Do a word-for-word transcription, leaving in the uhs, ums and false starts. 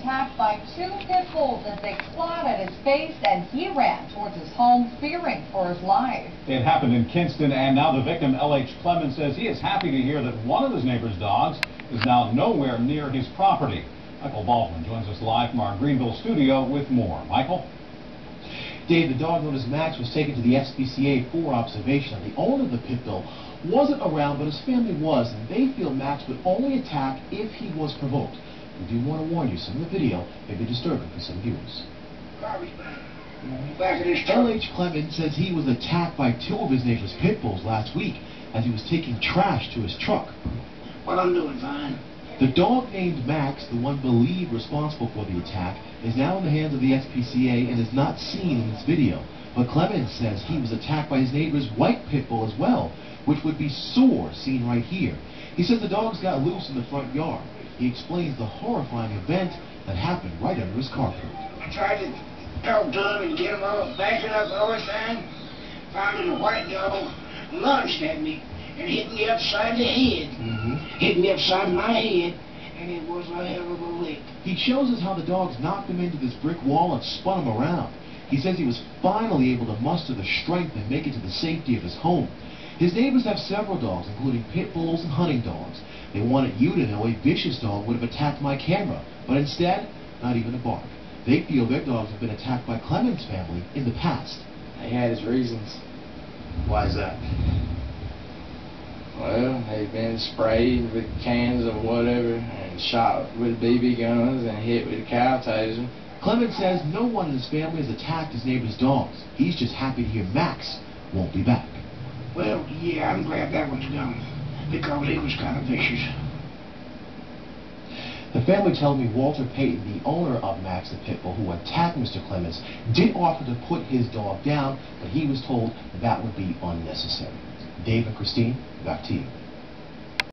attacked by two pit bulls as they clawed at his face, and he ran towards his home, fearing for his life. It happened in Kinston, and now the victim, L H Clemmons, says he is happy to hear that one of his neighbor's dogs is now nowhere near his property. Michael Baldwin joins us live from our Greenville studio with more. Michael? Dave, the dog known as Max was taken to the S P C A for observation. The owner of the pit bull wasn't around, but his family was, and they feel Max would only attack if he was provoked. We do want to warn you, some of the video may be disturbing for some viewers. Garbage man. L H Clemmons says he was attacked by two of his neighbor's pit bulls last week as he was taking trash to his truck. Well, I'm doing fine. The dog named Max, the one believed responsible for the attack, is now in the hands of the S P C A and is not seen in this video. But Clemmons says he was attacked by his neighbor's white pit bull as well, which would be sore seen right here. He says the dogs got loose in the front yard. He explains the horrifying event that happened right under his carport. I tried to talk to him and get him all backing up all the time. Finally, the white dog lunged at me and hit me upside the head. Mm-hmm. Hit me upside my head, and it was a hell of a lick. He shows us how the dogs knocked him into this brick wall and spun him around. He says he was finally able to muster the strength and make it to the safety of his home. His neighbors have several dogs, including pit bulls and hunting dogs. They wanted you to know a vicious dog would have attacked my camera, but instead, not even a bark. They feel their dogs have been attacked by Clemmons' family in the past. He had his reasons. Why is that? Well, they've been sprayed with cans of whatever and shot with B B guns and hit with cow taser. Clemmons says no one in his family has attacked his neighbor's dogs. He's just happy to hear Max won't be back. Well, yeah, I'm glad that one's gone, because it was kind of vicious. The family told me Walter Payton, the owner of Max the pit bull, who attacked Mister Clemmons, did offer to put his dog down, but he was told that would be unnecessary. Dave and Christine, back to you.